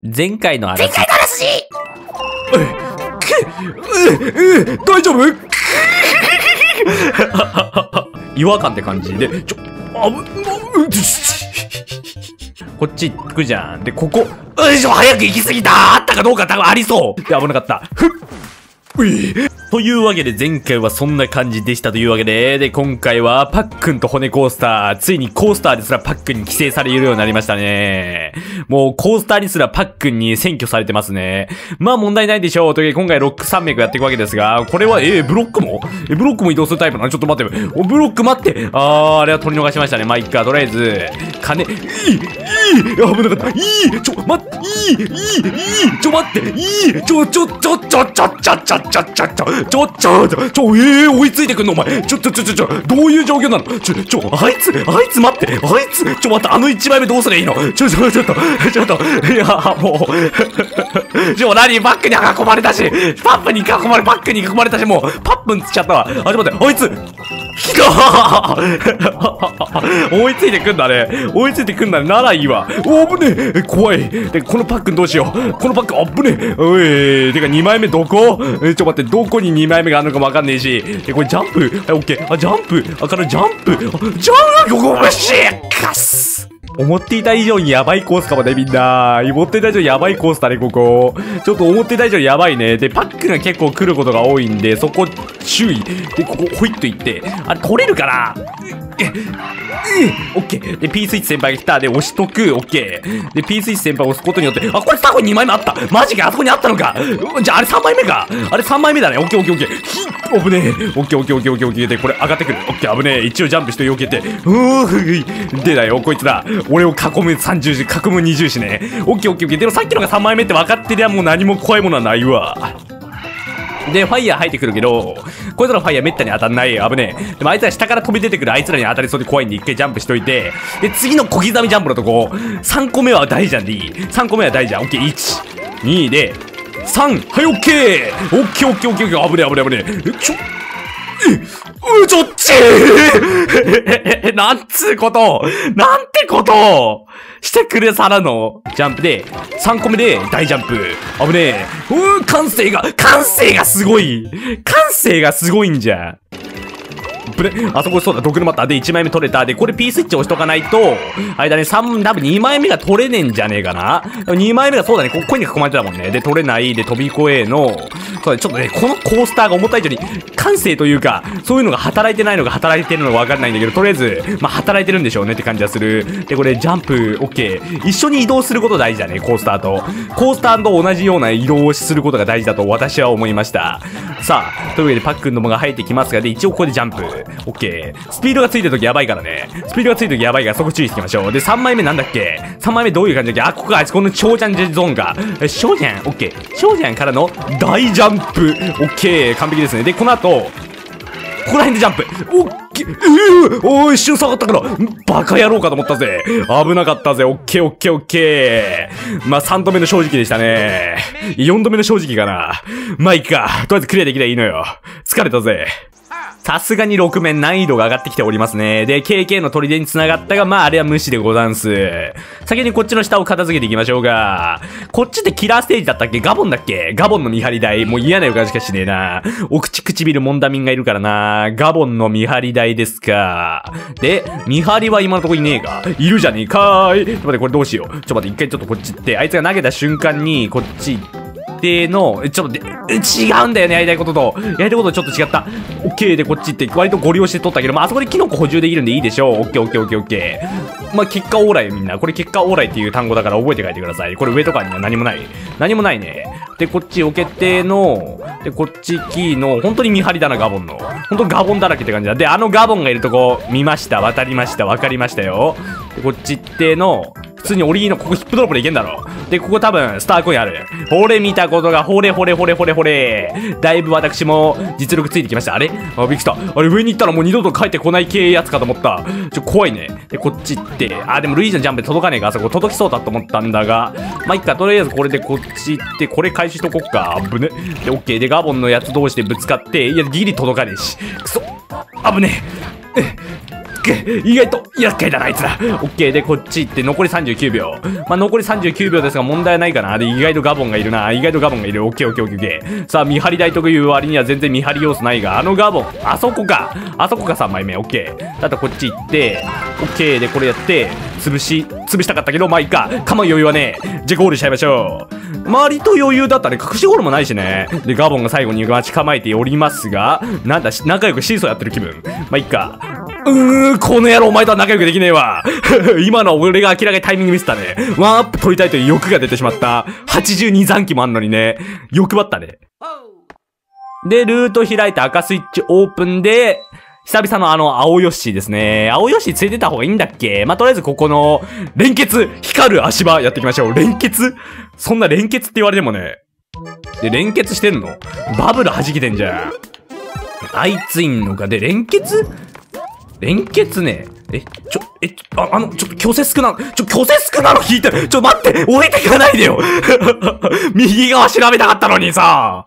前回のあらすじ。前回のあらすじ。大丈夫？違和感って感じで、ちょ、あぶ、こっち行くじゃん。で、ここ、よいしょ、早く行き過ぎた。あったかどうか多分ありそう。で、危なかった。ふっ。というわけで前回はそんな感じでしたというわけで、で、今回はパックンと骨コースター、ついにコースターですらパックンに規制されるようになりましたね。もうコースターにすらパックンに占拠されてますね。まあ問題ないでしょう。というわけで今回ロック山脈やっていくわけですが、これは、ブロックもブロックも移動するタイプなの？ちょっと待って、ブロック待って。あれは取り逃しましたね。まあ、いっか、とりあえず、金、危なかった。ちょ、待って、ちょ、待って、ちょ、追いついてくんのお前。どういう状況なの？あいつ待って、ちょ、待って、あの1枚目どうすりゃいいの？ちょっと、いや、もう、何、バックに囲まれたし、バックに囲まれたし、もう、パップンつっちゃったわ。あ、ちょ、待って、あいつ、来たー追いついてくんだね。ならいいわ。おぶねえ、怖い。で、このパックンどうしよう。このパックン、あぶねえ。おい。てか、2枚目どこ？ちょ、待って、どこに2枚目があるのかわかんねえし。これジャンプ？オッケー。あ、ジャンプ。あ、からジャンプ。ここ、シーカス。思っていた以上にやばいコースかもね、みんな。思っていた以上にやばいコースだね、ここ。ちょっと思っていた以上にやばいね。で、パックが結構来ることが多いんで、そこ、注意。で、ここ、ほいっと行って。あれ、取れるかな？オッケー。で、P スイッチ先輩が来た。で、押しとく。オッケー。で、P スイッチ先輩を押すことによって、あ、これ、タコに2枚目あった。マジか、あそこにあったのか。じゃあ、あれ3枚目か。あれ3枚目だね。オッケー。危ねえ。オッケー。で、これ上がってくる。オッケー、危ねえ。一応ジャンプして避けて。でだよ、こいつだ。俺を囲む30時、囲む20時ね。オッケー。でもさっきのが3枚目って分かってりゃもう何も怖いものはないわ。で、ファイヤー入ってくるけど、こいつらのファイヤーめったに当たんない。危ねえ。でもあいつら下から飛び出てくるあいつらに当たりそうで怖いんで一回ジャンプしといて、で、次の小刻みジャンプのとこ、3個目は大じゃんでいい。3個目は大じゃん。オッケー、1、2で、3、はい、オッケー。オッケー。危ねえ。ちょっちーなんつうことなんてことしてくれさらのジャンプで、3個目で大ジャンプ。危ねえ。感性がすごい。んじゃ。あそこそうだ、毒沼あった。で、1枚目取れた。で、これ P スイッチ押しとかないと、間ね、多分2枚目が取れねえんじゃねえかな。2枚目がそうだね、ここに囲まれてたもんね。で、取れない。で、飛び越えの、そうだ、ちょっとね、このコースターが思った以上に、感性というか、そういうのが働いてるのがわからないんだけど、とりあえず、まあ、働いてるんでしょうねって感じがする。で、これ、ジャンプ、オッケー。一緒に移動すること大事だね、コースターと。コースターと同じような移動をすることが大事だと私は思いました。さあ、というわけで、パックンどもが入ってきますが、で、一応ここでジャンプ。オッケー。スピードがついたときやばいからね。そこ注意していきましょう。で、3枚目なんだっけ？ 3 枚目どういう感じだっけ？あ、ここがあいつ、この長ジャンゾーンが。長ジャン、オッケー。長ジャンからの大ジャンプ。オッケー。完璧ですね。で、この後、ここら辺でジャンプ。オッケー。おー、一瞬下がったから、バカ野郎かと思ったぜ。危なかったぜ。オッケー。まあ、3度目の正直でしたね。4度目の正直かな。まあ、いいか。とりあえずクリアできればいいのよ。疲れたぜ。さすがに6面難易度が上がってきておりますね。で、KK の砦に繋がったが、まあ、あれは無視でござんす。先にこっちの下を片付けていきましょうが。こっちってキラーステージだったっけ？ガボンだっけ？ガボンの見張り台。もう嫌な予感しかしねえな。お口唇モンダミンがいるからな。ガボンの見張り台ですか。で、見張りは今のとこいねえが。いるじゃねえかーい。ちょっと待って、これどうしよう。一回ちょっとこっち行って、あいつが投げた瞬間に、こっち行って、の、ちょっと待って、違うんだよね、やりたいことと。やりたいことちょっと違った。オッケーでこっち行って、割とゴリ押して取ったけど、まあ、あそこでキノコ補充できるんでいいでしょう。オッケー。まあ、結果オーライみんな。これ結果オーライっていう単語だから覚えて書いてください。これ上とかには何もない。ね。で、こっち置けての、で、こっちキーの、本当に見張りだな、ガボンの。本当ガボンだらけって感じだ。で、あのガボンがいるとこ、見ました、渡りました、わかりましたよ。で、こっち行っての、普通にオリのここヒップドロップでいけんだろ。で、ここ多分、スターコインある。ほれ見たことが、ほれ。だいぶ私も実力ついてきました。あれあ、びっくりした。あれ上に行ったらもう二度と帰ってこない系やつかと思った。怖いね。で、こっち行って。あ、でもルイージのジャンプで届かねえか。あそこ届きそうだと思ったんだが。まあ、いっか。とりあえずこれでこっち行って、これ回収しとこっか。危ね。で、オッケー。で、ガボンのやつ同士でぶつかって、いや、ギリ届かねえし。くそ。危ねえ。ケー、意外と厄介だなあいつら。オッケーでこっち行って残り39秒、まあ残り39秒ですが問題ないかな。で意外とガボンがいるな、意外とガボンがいる。オッケーオッケーオッケー。さあ見張り台という割には全然見張り要素ないが、あのガボンあそこか、あそこか3枚目。オッケーだとこっち行ってオッケーでこれやって潰したかったけど、まあいいか、かまん余裕はねえ。じゃあゴールしちゃいましょう。割と余裕だったね、隠しゴールもないしね。でガボンが最後に待ち構えておりますが、なんだ仲良くシーソーやってる気分。まあいいか。この野郎お前とは仲良くできねえわ。今のは俺が明らかにタイミングミスったね。ワンアップ取りたいという欲が出てしまった。82残機もあんのにね。欲張ったね。で、ルート開いて赤スイッチオープンで、久々のあの、青ヨッシーですね。青ヨッシーついてた方がいいんだっけ？まあ、とりあえずここの、連結、光る足場やっていきましょう。連結？そんな連結って言われてもね。で、連結してんの？バブル弾けてんじゃん。あいついんのか。で、連結ね。強制少なの引いてる。ちょ、待って、置いていかないでよ。右側調べたかったのにさ。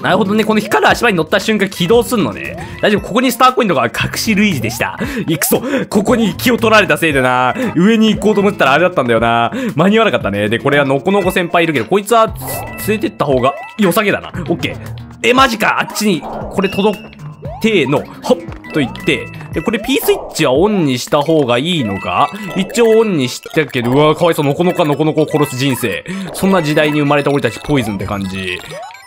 なるほどね。この光る足場に乗った瞬間起動すんのね。大丈夫。ここにスターコインとか隠しルイージでした。いくそ。ここに気を取られたせいでな。上に行こうと思ったらあれだったんだよな。間に合わなかったね。で、これはノコノコ先輩いるけど、こいつは連れてった方が良さげだな。オッケー。マジか。あっちに、これ届けの、ほっと言って、で、これ P スイッチはオンにした方がいいのか？一応オンにしたけど、うわー、かわいそう。ノコノコはノコノコを殺す人生。そんな時代に生まれた俺たちポイズンって感じ。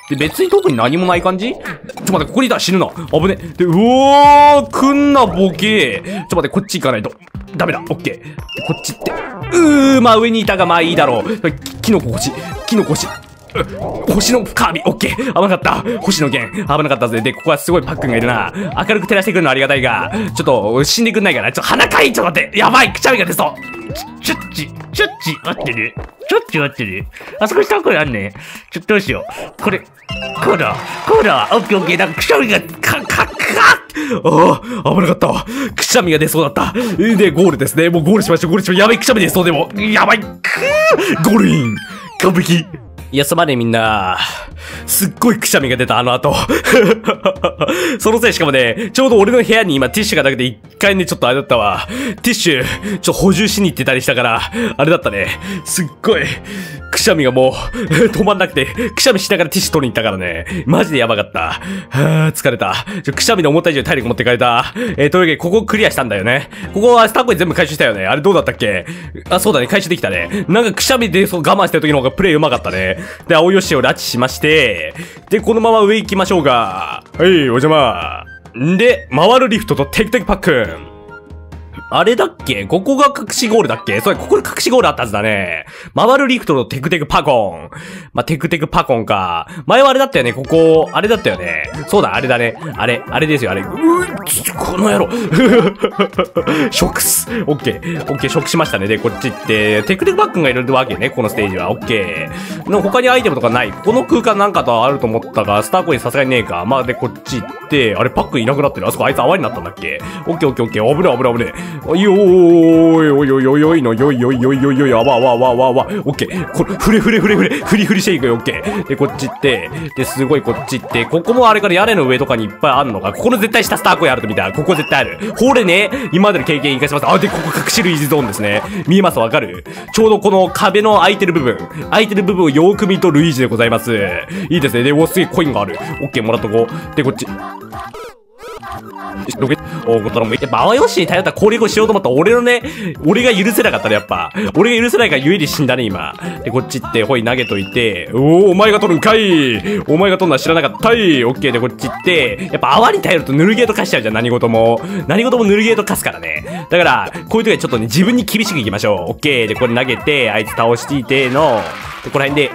で、別に特に何もない感じ？ちょっと待って、ここにいたら死ぬな。危ね。で、うおー、来んな、ボケ。ちょっと待って、こっち行かないと。ダメだ、オッケー。で、こっち行って。まあ上にいたが、まあいいだろう。キノコ星。キノコ星。星のカービィ、オッケー、危なかった。星の弦、危なかったぜ。で、ここはすごいパックンがいるな。明るく照らしてくるのはありがたいが、ちょっと、死んでくんないかな。ちょっと、鼻かい、ちょっと待って。やばい、くしゃみが出そう。ちょっち、待ってね。ちょっち待ってね。あそこ下の声あんね。ちょっとどうしよう。これ、コーラ、オッケーオッケー。なんかくしゃみが、危なかったわ。くしゃみが出そうだった。で、ゴールですね。もうゴールしましょう、ゴールしましょう。やばい、くしゃみ出そうでも。やばい、ゴールイン。完璧。いや、すまねえみんな。すっごいくしゃみが出た、あの後。そのせいしかもね、ちょうど俺の部屋に今ティッシュがなくて一回ね、ちょっとあれだったわ。ティッシュ、ちょっと補充しに行ってたりしたから、あれだったね。すっごい、くしゃみがもう、止まんなくて、くしゃみしながらティッシュ取りに行ったからね。マジでやばかった。はぁ、疲れた。くしゃみの思った以上に体力持ってかれた。というわけで、ここクリアしたんだよね。ここはスターコイン全部回収したよね。あれどうだったっけ？あ、そうだね、回収できたね。なんかくしゃみでそう我慢してる時の方がプレイ上手かったね。で、青吉を拉致しまして、で、このまま上行きましょうが。はい、お邪魔。で、回るリフトとテクテクパックン。あれだっけ？ここが隠しゴールだっけ？それ、ここに隠しゴールあったはずだね。回るリフトとテクテクパコン。まあ、テクテクパコンか。前はあれだったよね、ここ。あれだったよね。そうだ、あれだね。あれですよ、あれ。この野郎。食す。オッケー。オッケー、食しましたね。で、こっち行って、テクテクパックンがいるわけね、このステージは。オッケー。の、他にアイテムとかない。この空間なんかとあると思ったが、スターコインさすがにねえか。まあ、で、こっち行って、あれ、パックンいなくなってる。あそこ、あいつ泡になったんだっけ？オッケー、オッケー、オッケー。危ねえ。おいおいあわわわわわ。オッケー。これ、フリフリシェイクよ、オッケー。で、こっち行って、で、すごいこっち行って、ここもあれから屋根の上とかにいっぱいあるのが、ここの絶対下スターコインあると見た。ここ絶対ある。これね、今までの経験活かします。あ、で、ここ隠しルイージゾーンですね。見えます？わかる？ちょうどこの壁の空いてる部分をよーく見るとルイージでございます。いいですね。で、お、すげえコインがある。オッケー、もらっとこう。で、こっち。ロケット、おー、ことのもいて、バワヨッシーに頼ったら攻略をしようと思った俺のね、俺が許せなかったね、やっぱ。俺が許せないからゆえに死んだね、今。で、こっち行って、ほい投げといて、お前が取るんかい。お前が取るのは知らなかったい。オッケーで、こっち行って、やっぱ泡に頼るとヌルゲート化しちゃうじゃん、何事もヌルゲート化すからね。だから、こういう時はちょっとね、自分に厳しくいきましょう。オッケーで、これ投げて、あいつ倒していての、で、この辺で、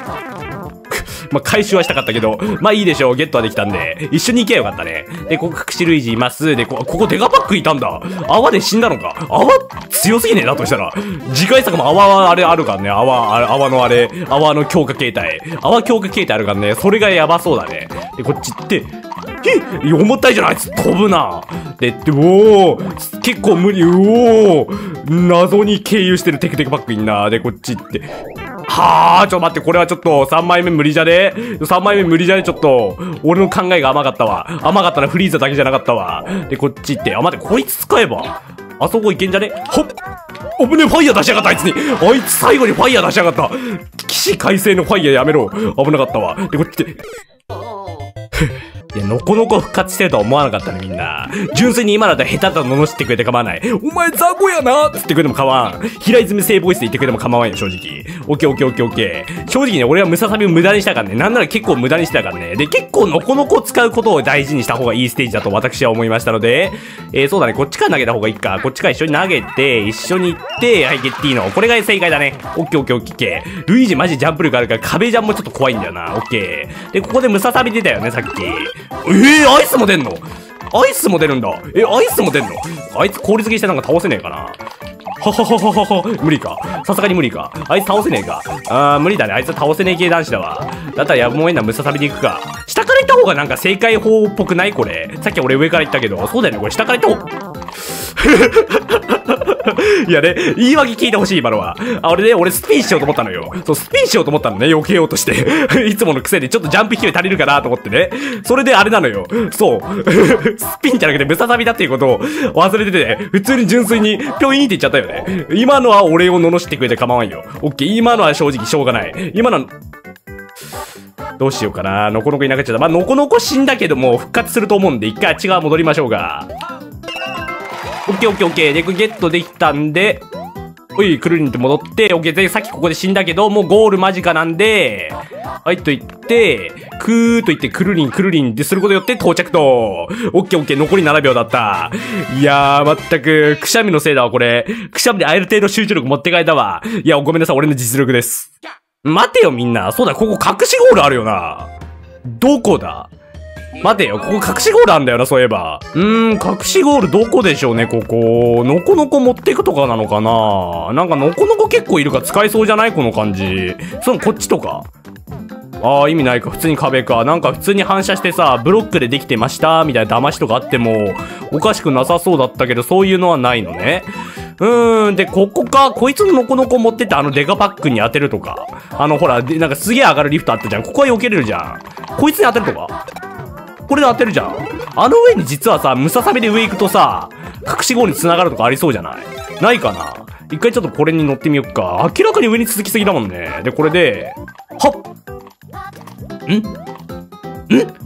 まあ、回収はしたかったけど、まあ、いいでしょう。ゲットはできたんで。一緒に行けばよかったね。で、ここ隠しルイージいます。で、ここデカパックいたんだ。泡で死んだのか。泡強すぎねえな、としたら。次回作も泡はあれあるからね。泡の強化形態。泡強化形態あるからね。それがやばそうだね。で、こっち行って、重たいじゃない？あいつ飛ぶな。で、おー、結構無理、おー、謎に経由してるテクテクパックいんな。で、こっち行って、はぁ、ちょっと待って、これはちょっと3枚目無理じゃね？ 3 枚目無理じゃね？ちょっと、俺の考えが甘かったわ。甘かったな、フリーザだけじゃなかったわ。で、こっち行って、あ、待って、こいつ使えば。あそこいけんじゃね？ほっ！おぶね、ファイヤー出しやがった、あいつに。あいつ最後にファイヤー出しやがった。起死回生のファイヤーやめろ。危なかったわ。で、こっちで。いや、のこのこ復活してるとは思わなかったね、みんな。純粋に今だったら下手だと罵ってくれて構わない。お前雑魚やなーって言ってくれても構わん。平泉聖ボイスで言ってくれても構わんよ、正直。オッケーオッケーオッケーオッケー。正直ね、俺はムササビを無駄にしたからね。なんなら結構無駄にしてたからね。で、結構のこのこ使うことを大事にした方がいいステージだと私は思いましたので。そうだね、こっちから投げた方がいいか。こっちから一緒に投げて、一緒に行って、はい、ゲッティーノ。これが正解だね。オッケーオッケーオッケー。ルイージマジジャンプ力あるから壁ジャンもちょっと怖いんだよな。オッケー。で、ここでムササビ出たよね、さっき。アイスも出んの？アイスも出るんだ。アイスも出んの？あいつ氷付けしてなんか倒せねえかな。ははははは、無理か。さすがに無理か。あいつ倒せねえか。あー、無理だね。あいつは倒せねえ系男子だわ。だったらやむを得ないムササビで行くか。下から行った方がなんか正解法っぽくない？これ。さっき俺上から行ったけど。そうだよね。これ下から行った方が。いやね、言い訳聞いてほしい、今のは。あ、俺ね、俺スピンしようと思ったのよ。そう、スピンしようと思ったのね、避けようとして。いつもの癖でちょっとジャンプ勢い足りるかなと思ってね。それであれなのよ。そう。スピンじゃなくてムササビだっていうことを忘れてて、ね、普通に純粋にピョイーンって言っちゃったよね。今のは俺を罵ってくれて構わんよ。オッケー、今のは正直しょうがない。今のは、どうしようかな。ノコノコいなくなっちゃった。まあ、ノコノコ死んだけども、復活すると思うんで、一回あっち側戻りましょうが。オッケーオッケーオッケー。で、ゲットできたんで、おい、くるりんって戻って、オッケー。で、さっきここで死んだけど、もうゴール間近なんで、はい、と言って、くーと言って、くるりん、くるりんってすることによって到着と。オッケーオッケー。残り7秒だった。いやー、まったく、くしゃみのせいだわ、これ。くしゃみである程度集中力持ってかえたわ。いや、ごめんなさい、俺の実力です。待てよ、みんな。そうだ、ここ隠しゴールあるよな。どこだ？待てよ、ここ隠しゴールあんだよな、そういえば。隠しゴールどこでしょうね、ここ。のこのこ持っていくとかなのかな？なんかのこのこ結構いるから使えそうじゃない？この感じ。そのこっちとか。ああ、意味ないか。普通に壁か。なんか普通に反射してさ、ブロックでできてました、みたいな騙しとかあっても、おかしくなさそうだったけど、そういうのはないのね。で、ここか。こいつのノコノコ持ってって、あのデカパックに当てるとか。ほら、なんかすげえ上がるリフトあったじゃん。ここは避けれるじゃん。こいつに当てるとか。これで当てるじゃん。あの上に実はさ、ムササビで上行くとさ、隠しゴールに繋がるとかありそうじゃない？ないかな？一回ちょっとこれに乗ってみよっか。明らかに上に続きすぎだもんね。で、これで、はっ！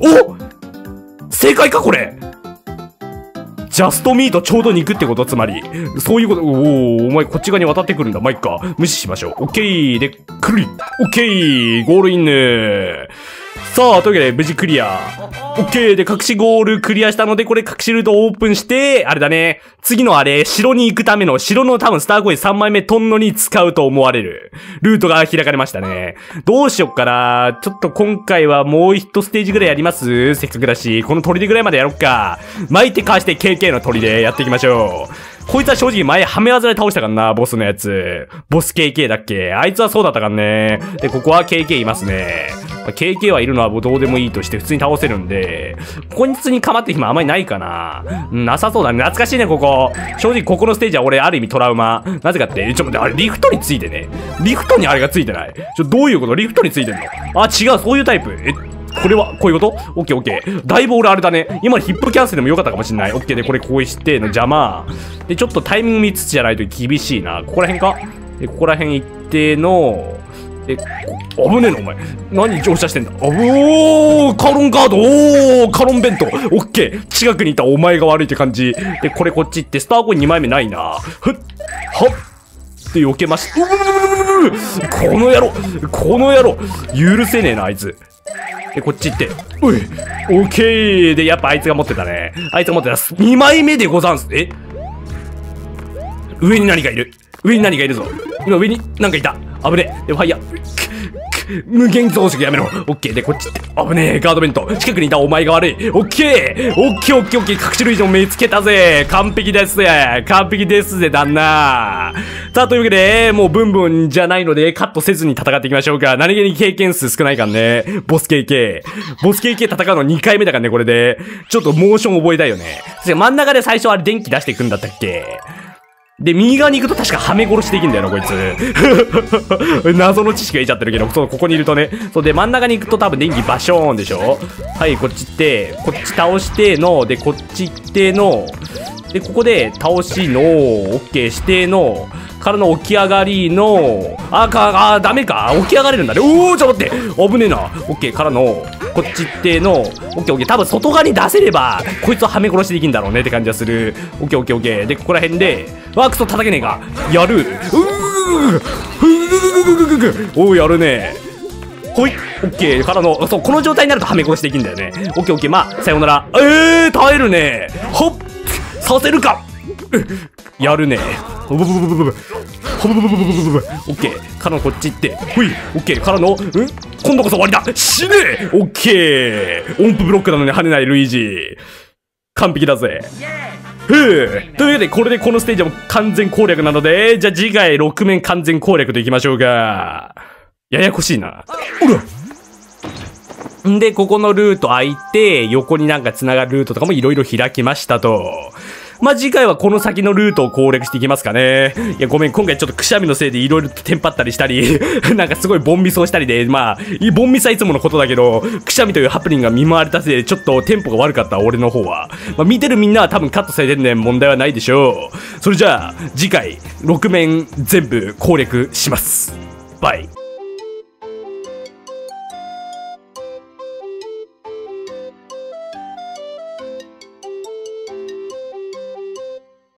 お！正解か、これ！ジャストミートちょうど肉ってこと？つまり。そういうこと。お前こっち側に渡ってくるんだ。まあ、いっか。無視しましょう。オッケー。で、くるり。オッケー。ゴールインね。さあ、というわけで、無事クリア。オッケー。で、隠しゴールクリアしたので、これ隠しルートオープンして、あれだね。次のあれ、城に行くための、城の多分スターコイン3枚目とんのに使うと思われる。ルートが開かれましたね。どうしよっかな。ちょっと今回はもう一ステージぐらいやります？せっかくだし。この砦ぐらいまでやろっか。巻いてかわして KK の砦でやっていきましょう。こいつは正直前、はめ技で倒したからな、ボスのやつ。ボス KK だっけ？あいつはそうだったからね。で、ここは KK いますね。まあ、KK はいるのはもうどうでもいいとして普通に倒せるんで、ここに普通に構ってる暇あんまりないかな。なさそうだね。懐かしいね、ここ。正直ここのステージは俺ある意味トラウマ。なぜかって、ちょっと待って、あれリフトについてね。リフトにあれがついてない。どういうこと？リフトについてんの？あ、違う、そういうタイプ。これは、こういうこと？オッケーオッケー。だいぶ俺あれだね。今ヒップキャンセルでもよかったかもしんない。オッケーで、これこうしての邪魔。で、ちょっとタイミング見つつじゃないと厳しいな。ここら辺か？で、ここら辺行っての、危ねえな、お前。何乗車してんだ。おー、カロンガード、おー、カロン弁当。オッケー。近くにいたお前が悪いって感じ。で、これこっち行って、スターコイン2枚目ないな。ふっ、はっ。って避けました。この野郎、この野郎、許せねえな、あいつ。で、こっち行って。おい。オッケー。で、やっぱあいつが持ってたね。あいつが持ってた。2枚目でござんす。上に何かいる。上に何かいるぞ。今上に何かいた。危ねえ。で、ファイヤー。無限増殖やめろ。オッケー。で、こっち行って。危ねえ。ガード弁当。近くにいたお前が悪い。オッケー。オッケーオッケーオッケー。各種類以上見つけたぜ。完璧ですぜ。完璧ですぜ、旦那。さあ、というわけで、もうブンブンじゃないので、カットせずに戦っていきましょうか。何気に経験数少ないからね。ボス KK。ボス KK 戦うの2回目だからね、これで。ちょっとモーション覚えたいよね。真ん中で最初あれ電気出していくんだったっけ？で、右側に行くと確かはめ殺しできんだよな、こいつ。謎の知識がいちゃってるけど、そう、ここにいるとね。そうで、真ん中に行くと多分電気バショーンでしょ？はい、こっち行って、こっち倒しての、で、こっち行っての、で、ここで倒しの、オッケーしての、からの起き上がりの、ダメか。起き上がれるんだね。おー、ちょっと待って。危ねえな。オッケーからの、こっちっての、オッケーオッケー。多分外側に出せれば、こいつをはめ殺しできるんだろうねって感じがする。オッケーオッケーオッケー。で、ここら辺で、クソ叩けねえか。やる。おー、やるね。ほい、オッケーからの、そう、この状態になるとはめ殺しできるんだよね。オッケーオッケー、まあ、さようなら。耐えるね。ほっ、させるか。やるね。ブブブブブブブ。ブブブブブブブ。オッケーからのこっち行って。ほい、オッケーからの、今度こそ終わりだ。死ねえ。オッケー。音符ブロックなのに跳ねないルイージ。完璧だぜ。というわけで、これでこのステージは完全攻略なので、じゃあ次回6面完全攻略といきましょうか。ややこしいな。ほらんで、ここのルート開いて、横になんか繋がるルートとかもいろいろ開きましたと。まあ、次回はこの先のルートを攻略していきますかね。いや、ごめん、今回ちょっとくしゃみのせいでいろいろテンパったりしたり、なんかすごいボンミスをしたりで、まあ、ボンミスはいつものことだけど、くしゃみというハプニングが見舞われたせいで、ちょっとテンポが悪かった、俺の方は。まあ、見てるみんなは多分カットされてるね、問題はないでしょう。それじゃあ、次回、6面全部攻略します。バイ。